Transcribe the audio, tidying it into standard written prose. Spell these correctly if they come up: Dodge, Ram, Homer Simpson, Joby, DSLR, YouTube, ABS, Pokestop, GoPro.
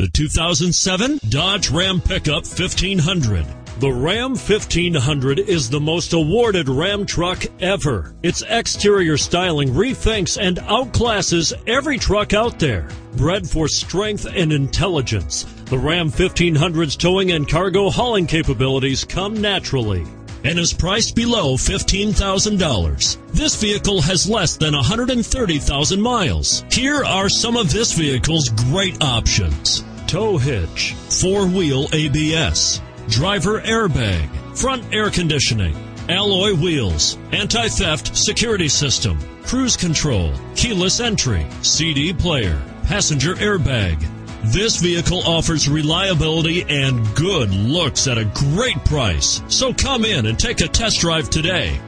The 2007 Dodge Ram Pickup 1500. The Ram 1500 is the most awarded Ram truck ever. Its exterior styling rethinks and outclasses every truck out there. Bred for strength and intelligence, the Ram 1500's towing and cargo hauling capabilities come naturally and is priced below $15,000. This vehicle has less than 130,000 miles. Here are some of this vehicle's great options: tow hitch, four-wheel ABS, driver airbag, front air conditioning, alloy wheels, anti-theft security system, cruise control, keyless entry, CD player, passenger airbag. This vehicle offers reliability and good looks at a great price. So come in and take a test drive today.